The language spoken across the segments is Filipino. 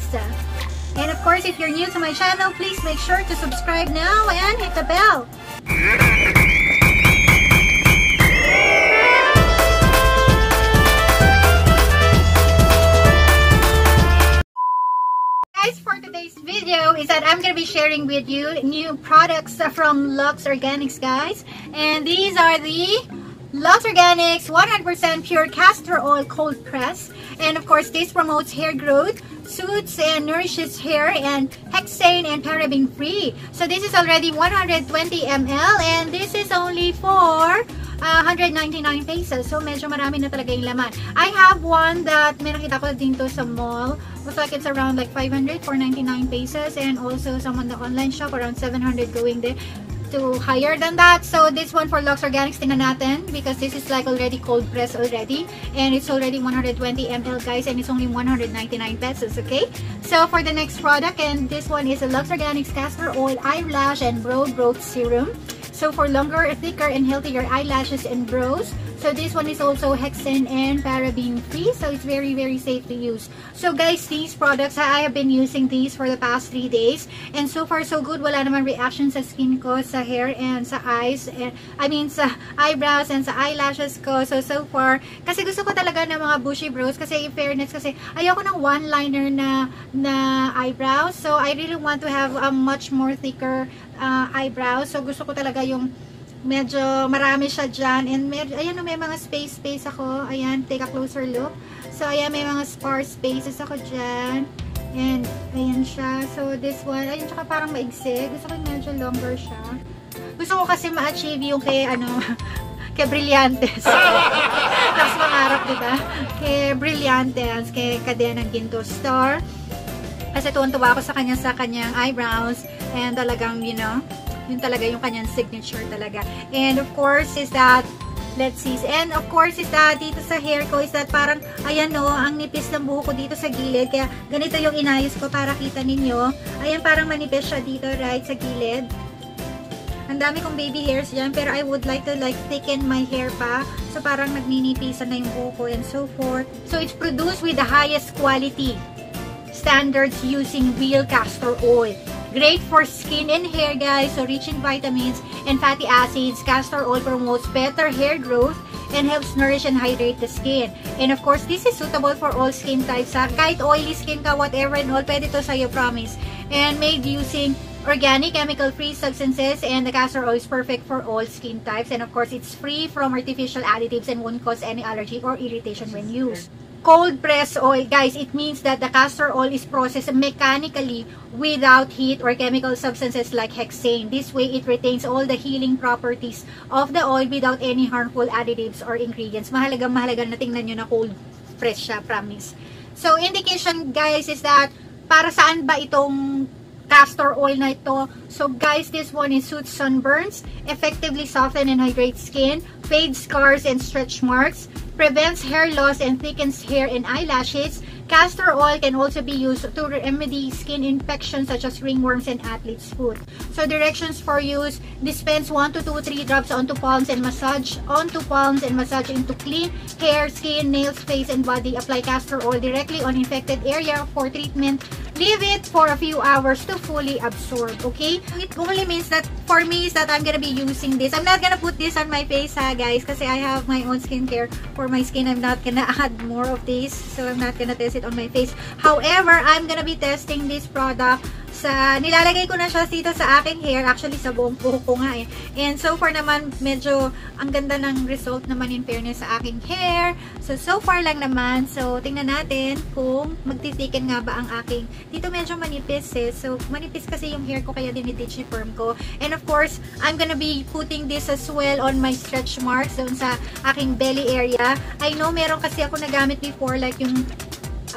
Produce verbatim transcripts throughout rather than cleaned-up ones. Sushinista. And of course, if you're new to my channel, please make sure to subscribe now and hit the bell. Guys, for today's video is that I'm going to be sharing with you new products from Luxe Organix, guys. And these are the Luxe Organix one hundred percent Pure Castor Oil Cold Press. And of course, this promotes hair growth, soothes and nourishes hair, and hexane and paraben free. So this is already one hundred twenty milliliters and this is only for uh, one hundred ninety-nine pesos. So medyo marami na talaga yung laman. I have one that may nakita ko din to sa mall. Looks like it's around like five hundred for ninety-nine pesos, and also some on the online shop around seven hundred going there. To higher than that. So this one for Luxe Organix, tingnan natin, because this is like already cold pressed already, and it's already one hundred twenty milliliters, guys, and it's only one hundred ninety-nine pesos. Okay, so for the next product, and this one is a Luxe Organix Castor Oil Eyelash and Brow Growth Serum. So for longer, thicker, and healthier eyelashes and brows. So this one is also hexane and paraben free, so it's very very safe to use. So guys, these products, I have been using these for the past three days, and so far so good. Wala naman reaction sa skin ko, sa hair, and sa eyes, and, I mean sa eyebrows and sa eyelashes ko. So so far, kasi gusto ko talaga ng mga bushy brows, kasi in fairness, kasi ayoko ng one-liner na na eyebrows. So I really want to have a much more thicker uh, eyebrows. So gusto ko talaga yung medyo marami siya dyan, and medyo, ayan, may mga space space ako. Ayan, take a closer look. So ayan, may mga sparse spaces ako dyan, and ayan siya. So this one, ayan, tsaka parang maigsig. Gusto ko medyo longer siya. Gusto ko kasi ma-achieve yung kay ano, kay Brillantes. Tapos mangarap, diba? Kay Brillantes, kay Kadena ng Ginto Star. Kasi tuwan-tuwa ako sa kanya, sa kanyang eyebrows, and talagang, you know, yun talaga yung kanyang signature talaga. And of course is that, let's see, and of course is that dito sa hair ko is that parang, ayan o, ang nipis ng buho ko dito sa gilid, kaya ganito yung inayos ko para kita ninyo. Ayan, parang manipis siya dito, right, sa gilid. Ang dami kong baby hairs dyan, pero I would like to like thicken my hair pa. So parang nagninipisan na yung buho ko, and so forth. So it's produced with the highest quality standards using real castor oil. Great for skin and hair, guys, so rich in vitamins and fatty acids. Castor oil promotes better hair growth and helps nourish and hydrate the skin. And of course, this is suitable for all skin types. Ha? Kahit oily skin ka, whatever and all, pwede to sa'yo, promise. And made using organic, chemical-free substances, and the castor oil is perfect for all skin types. And of course, it's free from artificial additives and won't cause any allergy or irritation when used. Cold press oil, guys, it means that the castor oil is processed mechanically without heat or chemical substances like hexane. This way, it retains all the healing properties of the oil without any harmful additives or ingredients. Mahalagang mahalaga na tingnan nyo na cold press siya, promise. So, indication, guys, is that para saan ba itong castor oil na ito? So guys, this one is suits sunburns, effectively soften and hydrate skin, fades scars and stretch marks, prevents hair loss and thickens hair and eyelashes. Castor oil can also be used to remedy skin infections such as ringworms and athlete's foot. So directions for use: dispense one to two, three drops onto palms and massage onto palms and massage into clean hair, skin, nails, face, and body. Apply castor oil directly on infected area for treatment. Leave it for a few hours to fully absorb. Okay, it only means that for me is that I'm gonna be using this. I'm not gonna put this on my face, ha, guys, kasi I have my own skincare for my skin. I'm not gonna add more of this, so I'm not gonna test it on my face. However, I'm gonna be testing this product. Sa nilalagay ko na siya dito sa aking hair, actually sa buong buhok ko nga eh. And so far naman, medyo ang ganda ng result naman in fairness sa aking hair. So so far lang naman. So tingnan natin kung magtitiken nga ba ang aking. Dito medyo manipis eh. So manipis kasi yung hair ko, kaya dinititch ni firm ko. And of course, I'm gonna be putting this as well on my stretch marks doon sa aking belly area. I know meron kasi ako nagamit before like yung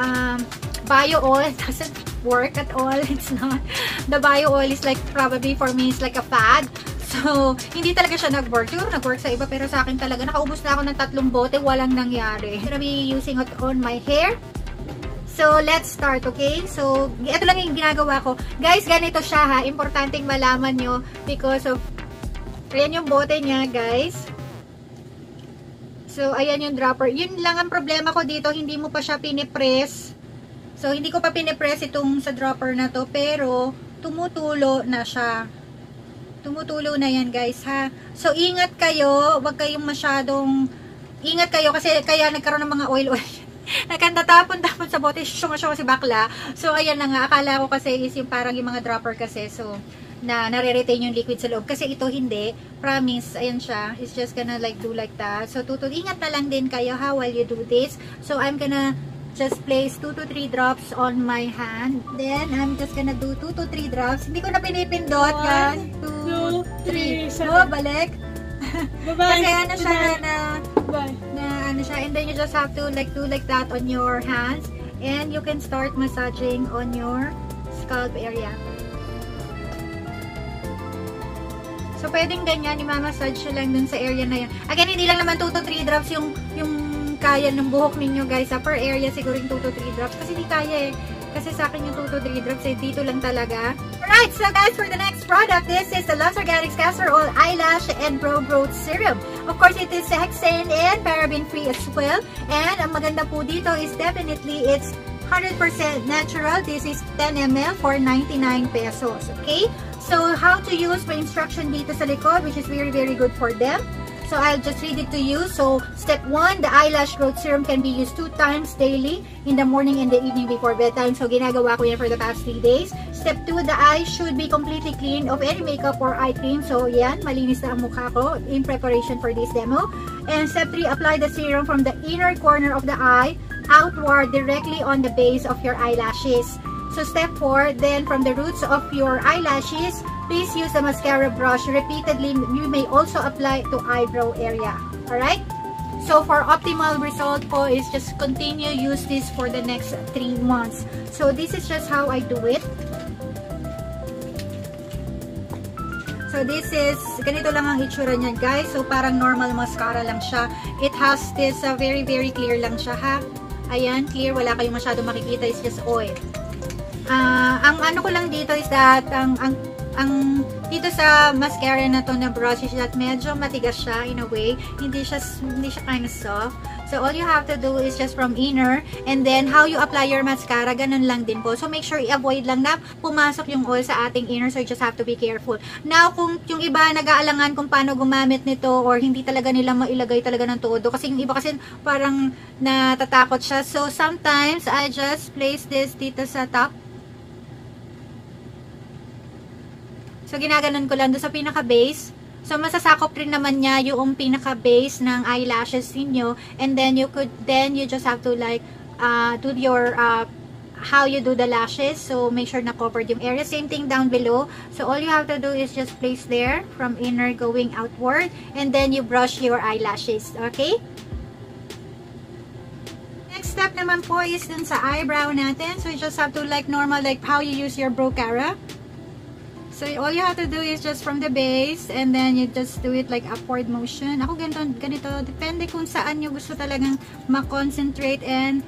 um, bio oil. Doesn't work at all. It's not. The bio oil is like probably for me it's like a fad. So hindi talaga siya nag-work. Siguro nag-work sa iba, pero sa akin talaga nakaubos na ako ng tatlong bote, walang nangyari. I'm gonna be using it on my hair. So let's start, okay? So ito lang yung ginagawa ko. Guys, ganito siya ha. Importanteng malaman nyo because of ayan yung bote niya, guys. So ayan yung dropper. Yun lang ang problema ko dito, hindi mo pa siya pinipress. So, hindi ko pa pinipress itong sa dropper na to, pero tumutulo na siya. Tumutulo na yan, guys, ha. So, ingat kayo. Huwag kayong masyadong... Ingat kayo kasi kaya nagkaroon ng mga oil-oil. Nakantatapon-tapon sa bote. Syunga-syunga si bakla. So, ayan na nga. Akala ko kasi is yung parang yung mga dropper kasi. So, na nare-retain yung liquid sa loob. Kasi ito hindi. Promise. Ayan siya. It's just gonna like do like that. So, tutul ingat na lang din kayo ha while you do this. So, I'm gonna just place two to three drops on my hand. Then, I'm just gonna do two to three drops. Hindi ko na pinipindot. one, two, three. So, balik. Bye-bye. Kasi ano siya na na ano siya, and then you just have to like do like that on your hands, and you can start massaging on your scalp area. So pwedeng ganyan, i-massage lang dun sa area na yan. Again, hindi lang naman two to three drops yung yung kaya ng buhok ninyo, guys. Sa per area siguro yung two to three drops kasi di kaya eh. Kasi sa akin yung two to three drops eh, dito lang talaga. Alright, so guys, for the next product, this is the Luxe Organix Castor Oil Eyelash and Brow Growth Serum. Of course, it is hexane and paraben-free as well. And ang maganda po dito is definitely it's one hundred percent natural. This is ten milliliters for ninety-nine pesos. Okay? So, how to use my instruction dito sa likod, which is very, very good for them. So, I'll just read it to you. So, step one, the eyelash growth serum can be used two times daily in the morning and the evening before bedtime. So, ginagawa ko yan for the past three days. Step two, the eye should be completely clean of any makeup or eye cream. So, yan, malinis na ang mukha ko in preparation for this demo. And step three, apply the serum from the inner corner of the eye outward directly on the base of your eyelashes. So, step four, then from the roots of your eyelashes, please use the mascara brush repeatedly. You may also apply to eyebrow area. Alright? So, for optimal result po is just continue use this for the next three months. So, this is just how I do it. So, this is, ganito lang ang itsura niya, guys. So, parang normal mascara lang siya. It has this, uh, very, very clear lang siya, ha? Ayan, clear. Wala kayong masyado makikita. It's just oil. Uh, ang ano ko lang dito is that, ang, ang ang dito sa mascara na to na brush is that medyo matigas siya in a way, hindi siya hindi siya kind of soft. So all you have to do is just from inner, and then how you apply your mascara, ganun lang din po. So make sure i-avoid lang na pumasok yung oil sa ating inner, so you just have to be careful. Now kung yung iba nag-aalangan kung paano gumamit nito or hindi talaga nila mailagay talaga ng todo kasi yung iba kasi parang natatakot siya. So sometimes I just place this dito sa top. So, ginaganon ko lang doon sa pinaka-base. So, masasakop rin naman niya yung pinaka-base ng eyelashes ninyo. And then, you could, then you just have to like, uh, do your, uh, how you do the lashes. So, make sure na covered yung area. Same thing down below. So, all you have to do is just place there from inner going outward. And then, you brush your eyelashes. Okay? Next step naman po is dun sa eyebrow natin. So, you just have to like normal, like how you use your Brocara. So, all you have to do is just from the base, and then you just do it like upward motion. Ako ganito, ganito. Depende kung saan nyo gusto talagang ma-concentrate, and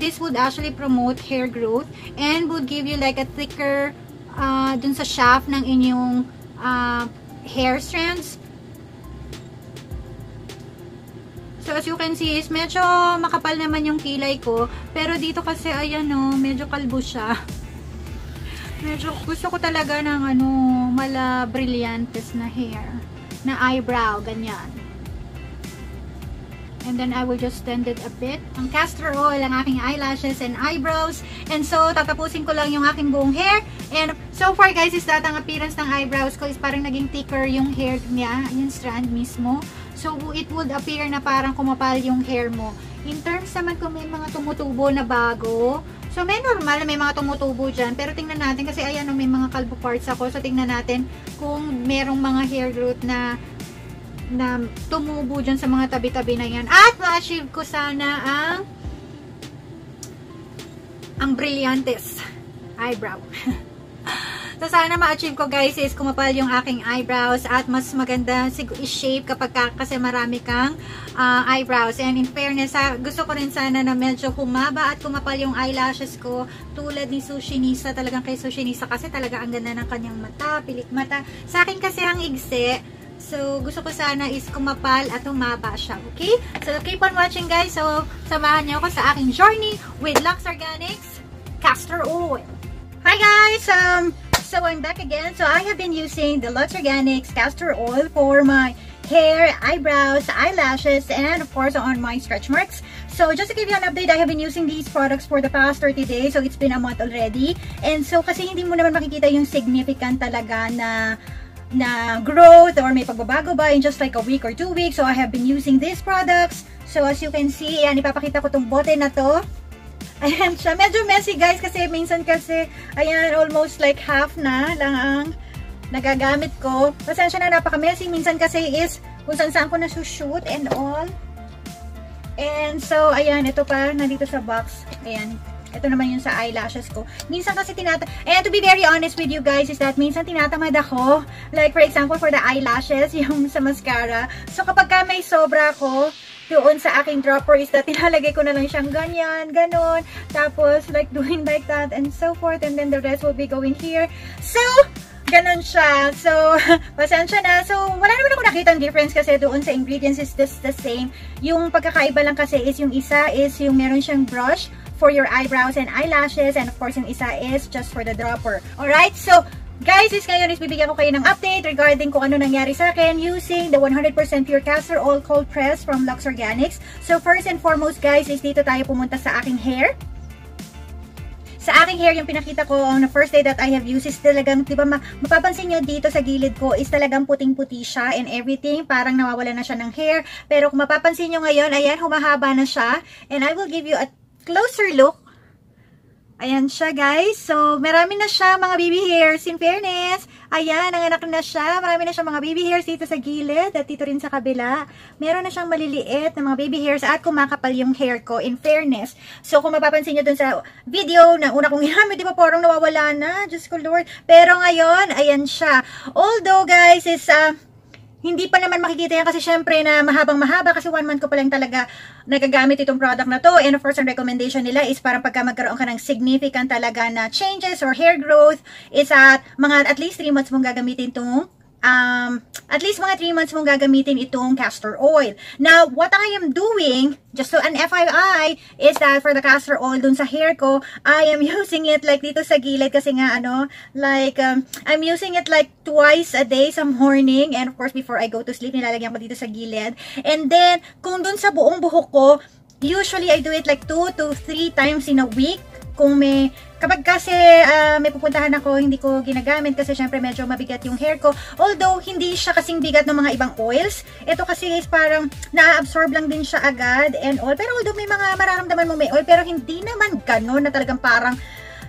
this would actually promote hair growth and would give you like a thicker uh, dun sa shaft ng inyong uh, hair strands. So, as you can see, is medyo makapal naman yung kilay ko. Pero dito kasi, ayan o, medyo kalbo siya. Medyo gusto ko talaga ng ano, mala brillantes na hair, na eyebrow, ganyan. And then I will just tend it a bit. Ang castor oil, ang aking eyelashes and eyebrows. And so, tatapusin ko lang yung aking buong hair. And so far guys, is that ang appearance ng eyebrows ko is parang naging thicker yung hair niya, yung strand mismo. So, it would appear na parang kumapal yung hair mo. In terms naman kung may mga tumutubo na bago, so, may normal na may mga tumutubo dyan. Pero tingnan natin kasi ayan o, may mga kalbo parts ako. So, tingnan natin kung merong mga hair growth na, na tumubo dyan sa mga tabi-tabi na yan. At ma-achieve ko sana ang ang brillantes eyebrow. So, sana ma-achieve ko guys is kumapal yung aking eyebrows at mas maganda i-shape kapag ka, kasi marami kang uh, eyebrows. And in fairness, ha, gusto ko rin sana na medyo humaba at kumapal yung eyelashes ko tulad ni Sushinista. Talagang kay Sushinista kasi talaga ang ganda ng kanyang mata, pilik mata. Sa akin kasi ang igse. So, gusto ko sana is kumapal at humaba siya. Okay? So, keep on watching guys. So, samahan niyo ako sa aking journey with Luxe Organix. castor oil. Hi guys! Um, so I'm back again. So I have been using the Luxe Organix castor oil for my hair, eyebrows, eyelashes, and of course on my stretch marks. So just to give you an update, I have been using these products for the past thirty days. So it's been a month already. And so kasi hindi mo naman makikita yung significant talaga na na growth or may pagbabago ba in just like a week or two weeks. So I have been using these products. So as you can see, ayan, ipapakita ko tong bote na to. Ayan siya. Medyo messy guys kasi minsan kasi, ayan, almost like half na lang ang nagagamit ko. Pasensya na, napaka-messy. Minsan kasi is kung saan-saan ko nasushoot and all. And so, ayan, ito pa, nandito sa box. Ayan. Ito naman yung sa eyelashes ko. Minsan kasi tinata... And to be very honest with you guys is that minsan tinatamad ako. Like for example, for the eyelashes, yung sa mascara. So kapag ka may sobra ko, doon sa aking dropper is that tinalagay ko na lang siyang ganyan, ganon. Tapos like doing like that and so forth. And then the rest will be going here. So, ganon siya. So, pasensya na. So, wala naman ako nakitang difference kasi doon sa ingredients is just the same. Yung pagkakaiba lang kasi is yung isa is yung meron siyang brush for your eyebrows and eyelashes, and of course yung isa is just for the dropper. Alright, so guys, is ngayon is bibigyan ko kayo ng update regarding kung ano nangyari sa akin using the one hundred percent pure castor oil cold press from Luxe Organix. So first and foremost guys is dito tayo pumunta sa aking hair. Sa aking hair, yung pinakita ko on the first day that I have used is talagang, di ba, mapapansin nyo dito sa gilid ko is talagang puting-puti siya and everything. Parang nawawala na siya ng hair. Pero kung mapapansin nyo ngayon, ayan, humahaba na siya. And I will give you a closer look. Ayan siya guys. So, marami na siya mga baby hairs. In fairness, ayan, nanganak na siya. Marami na siya mga baby hairs dito sa gilid at dito rin sa kabila. Meron na siyang maliliit na mga baby hairs at kumakapal yung hair ko. In fairness. So, kung mapapansin nyo dun sa video na una kong ginamit, di ba porong nawawala na? Diyos ko Lord. Pero ngayon, ayan siya. Although guys, is uh, hindi pa naman makikita yan kasi syempre na mahabang-mahaba kasi one month ko pa lang talaga nagagamit itong product na to. And of course, ang recommendation nila is parang pagka magkaroon ka ng significant talaga na changes or hair growth is at mga at least three months mong gagamitin itong um, at least mga three months mong gagamitin itong castor oil. Now, what I am doing, just so an F Y I, is that for the castor oil dun sa hair ko, I am using it like dito sa gilid kasi nga ano, like, um, I'm using it like twice a day sa morning and of course before I go to sleep, nilalagyan ko dito sa gilid. And then, kung dun sa buong buhok ko, usually I do it like two to three times in a week. Kung may, kapag kasi uh, may pupuntahan ako, hindi ko ginagamit kasi syempre medyo mabigat yung hair ko. Although, hindi siya kasing bigat ng mga ibang oils. Ito kasi is parang na-absorb lang din siya agad and all. Pero although may mga mararamdaman mo may oil, pero hindi naman ganun na talagang parang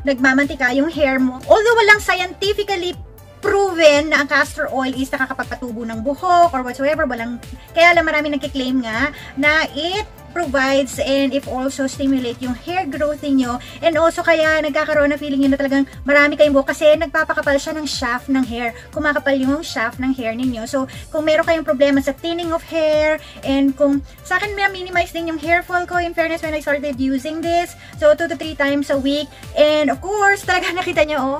nagmamantika yung hair mo. Although walang scientifically proven na ang castor oil is nakakapagpatubo ng buhok or whatsoever. Walang, kaya lang marami nagkiklaim nga na it provides and if also stimulate yung hair growth niyo and also kaya nagkakaroon na feeling niyo na talagang marami kayong buhok kasi nagpapakapal siya ng shaft ng hair. Kumakapal yung shaft ng hair ninyo. So, kung meron kayong problema sa thinning of hair and kung sa akin may minimize din yung hair fall ko in fairness when I started using this. So, two to three times a week and of course, talaga nakita niyo oh.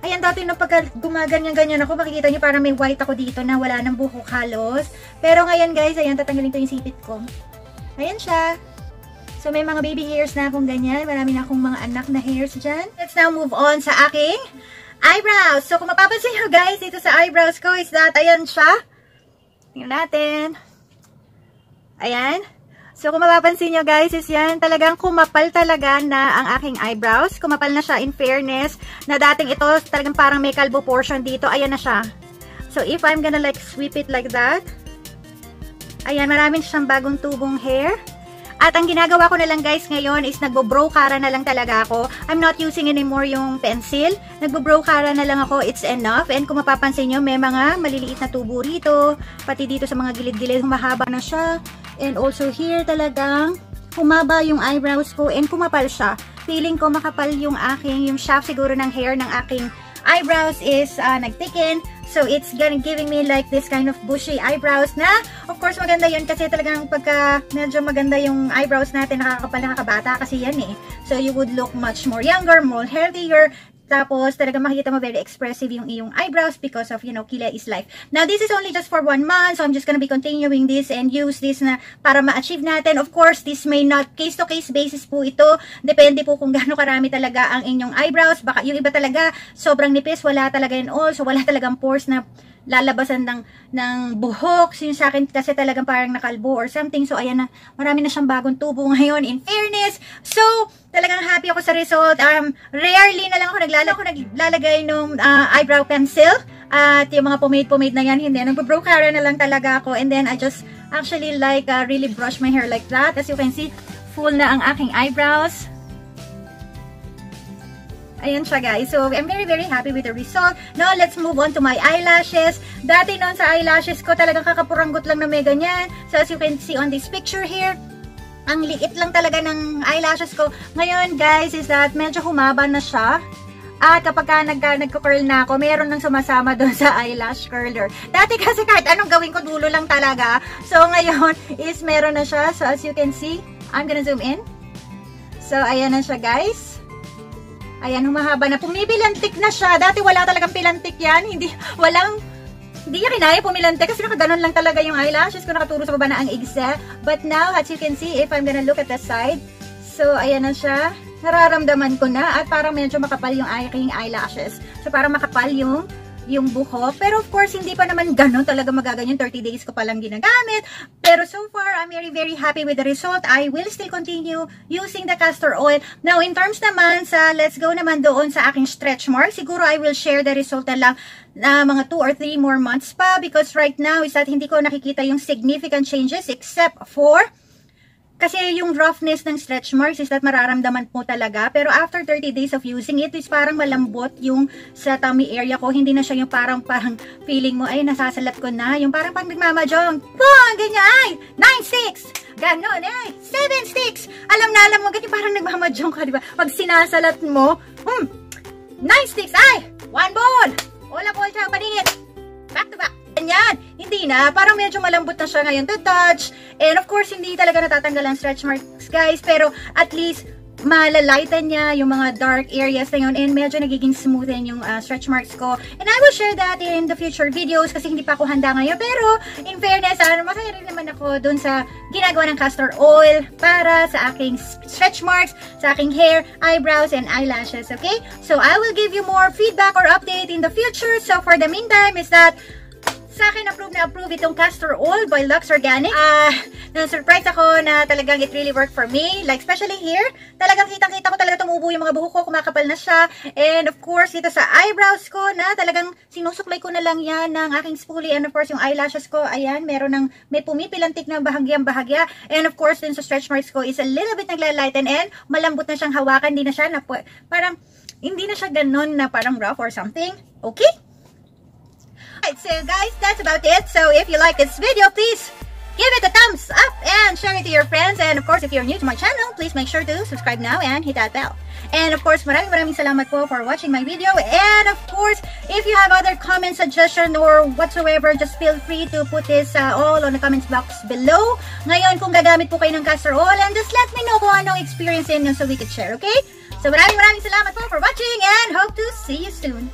Ayan, dati nung pagka gumaganyan-ganyan ako, makikita niyo parang may white ako dito na wala ng buhok halos. Pero ngayon guys, ayan, tatanggalin ko yung sipit ko. Ayan siya. So, may mga baby hairs na akong ganyan. Marami na akong mga anak na hairs dyan. Let's now move on sa aking eyebrows. So, kung mapapansin nyo guys, dito sa eyebrows ko is that, ayan siya. Tingnan natin. Ayan. So, kung mapapansin nyo guys, is yan, talagang kumapal talaga na ang aking eyebrows. Kumapal na siya in fairness. Na dating ito, talagang parang may kalbo portion dito. Ayan na siya. So, if I'm gonna like sweep it like that, ayan, maraming siyang bagong tubong hair. At ang ginagawa ko na lang guys ngayon is nagbo-brow cara na lang talaga ako. I'm not using anymore yung pencil. Nagbo-brow cara na lang ako. It's enough. And kung mapapansin nyo, may mga maliliit na tubo rito. Pati dito sa mga gilid-gilid, humahaba na siya. And also here talagang humaba yung eyebrows ko and kumapal siya. Feeling ko makapal yung aking, yung shaft siguro ng hair ng aking eyebrows is uh, nagtikin. So, it's gonna giving me like this kind of bushy eyebrows na, of course, maganda yun kasi talagang pagka medyo maganda yung eyebrows natin, nakakapal, nakakabata kasi yan eh. So, you would look much more younger, more healthier, Tapos, talaga makikita mo very expressive yung iyong eyebrows because of, you know, Kila is Life. Now, this is only just for one month. So, I'm just gonna be continuing this and use this na para ma-achieve natin. Of course, this may not, case-to-case basis po ito. Depende po kung gaano karami talaga ang inyong eyebrows. Baka yung iba talaga, sobrang nipis, wala talaga yun all. So, wala talagang pores na lalabasan ng, ng buhok. So, yung sa akin kasi talagang parang nakalbo or something. So, ayan na. Marami na siyang bagong tubo ngayon in fairness. So, talagang happy ako sa result. Um, rarely na lang ako naglalagay, ako naglalagay ng uh, eyebrow pencil. At yung mga pomade-pomade na yan, hindi. Nagpo-brow cara na lang talaga ako. And then, I just actually like uh, really brush my hair like that. As you can see, full na ang aking eyebrows. Ayan siya guys. So, I'm very very happy with the result. Now, let's move on to my eyelashes. Dati noon sa eyelashes ko, talagang kakapuranggot lang na may ganyan. So, as you can see on this picture here, ang liit lang talaga ng eyelashes ko. Ngayon guys, is that medyo humaba na siya. At kapag ka nagko-curl na ako, meron nang sumasama doon sa eyelash curler. Dati kasi kahit anong gawin ko, dulo lang talaga. So, ngayon is meron na siya. So, as you can see, I'm gonna zoom in. So, ayan na siya guys. Ayan, humahaba na. Pumipilantik na siya. Dati wala talagang pilantik yan. Hindi, walang, hindi niya kinaya pumilantik kasi nakaganon lang talaga yung eyelashes ko, nakaturo sa baba na ang igsa. But now, as you can see, if I'm gonna look at the side, so, ayan na siya. Nararamdaman ko na at parang medyo makapal yung aking eyelashes. So, parang makapal yung yung buhok. Pero of course, hindi pa naman ganun talaga magaganyan. thirty days ko palang ginagamit. Pero so far, I'm very very happy with the result. I will still continue using the castor oil. Now, in terms naman sa, let's go naman doon sa aking stretch mark. Siguro I will share the result na lang na uh, mga two or three more months pa because right now is that hindi ko nakikita yung significant changes except for kasi yung roughness ng stretch marks is that mararamdaman po talaga. Pero after thirty days of using it, is parang malambot yung sa tummy area ko. Hindi na siya yung parang parang feeling mo, ay nasasalat ko na. Yung parang pag nagmamadyong, boom! Ganyan! Ay! nine six! Ganon! Ay! seven six! Alam na alam mo, ganyan parang nagmamadyong ka, diba? Pag sinasalat mo, hmm! nine six! Ay! One ball! Ola po siya, paningit! Back to back! Ganyan. Hindi na. Parang medyo malambot na siya ngayon to touch. And of course, hindi talaga natatanggal ang stretch marks, guys. Pero at least, malalighten niya yung mga dark areas na yun. And medyo nagiging smooth din yung uh, stretch marks ko. And I will share that in the future videos kasi hindi pa ako handa ngayon. Pero in fairness, ano, masaya rin naman ako dun sa ginagawa ng castor oil para sa aking stretch marks, sa aking hair, eyebrows, and eyelashes. Okay? So, I will give you more feedback or update in the future. So, for the meantime, is that sa akin, approve na approve itong castor oil by Luxe Organix. Ah, uh, na-surprise ako na talagang it really worked for me. Like, especially here, talagang kitang-kita ko talaga tumubo yung mga buhok ko, kumakapal na siya. And of course, dito sa eyebrows ko na talagang sinusuklay ko na lang yan ng aking spoolie. And of course, yung eyelashes ko, ayan, meron ng, may pumipilantik na bahagyang-bahagya. And of course, dun sa stretch marks ko is a little bit naglalighten and malambot na siyang hawakan. Hindi na siya na, parang, hindi na siya ganun na parang rough or something. Okay? Alright, so guys, that's about it. So if you like this video, please give it a thumbs up and share it to your friends. And of course, if you're new to my channel, please make sure to subscribe now and hit that bell. And of course, maraming maraming salamat po for watching my video. And of course, if you have other comments, suggestion, or whatsoever, just feel free to put this uh, all on the comments box below. Ngayon, kung gagamit po kayo ng castor oil, and just let me know kung anong experience niyo so we could share, okay? So maraming maraming salamat po for watching and hope to see you soon.